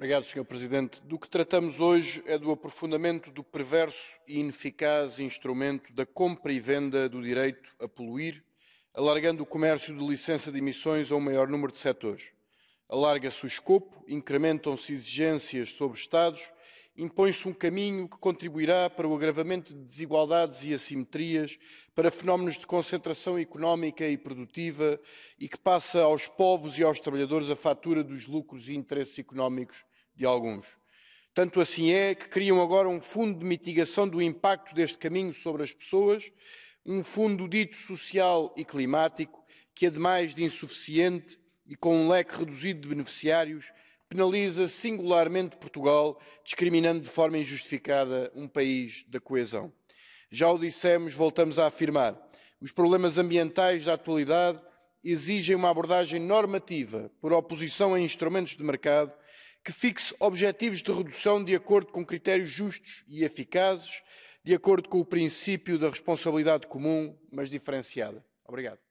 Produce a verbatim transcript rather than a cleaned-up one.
Obrigado, senhor Presidente. Do que tratamos hoje é do aprofundamento do perverso e ineficaz instrumento da compra e venda do direito a poluir, alargando o comércio de licença de emissões a um maior número de setores. Alarga-se o escopo, incrementam-se exigências sobre Estados, impõe-se um caminho que contribuirá para o agravamento de desigualdades e assimetrias, para fenómenos de concentração económica e produtiva e que passa aos povos e aos trabalhadores a fatura dos lucros e interesses económicos de alguns. Tanto assim é que criam agora um fundo de mitigação do impacto deste caminho sobre as pessoas, um fundo dito social e climático, que ademais de insuficiente e com um leque reduzido de beneficiários, penaliza singularmente Portugal, discriminando de forma injustificada um país da coesão. Já o dissemos, voltamos a afirmar, os problemas ambientais da atualidade exigem uma abordagem normativa por oposição a instrumentos de mercado que fixe objetivos de redução de acordo com critérios justos e eficazes, de acordo com o princípio da responsabilidade comum, mas diferenciada. Obrigado.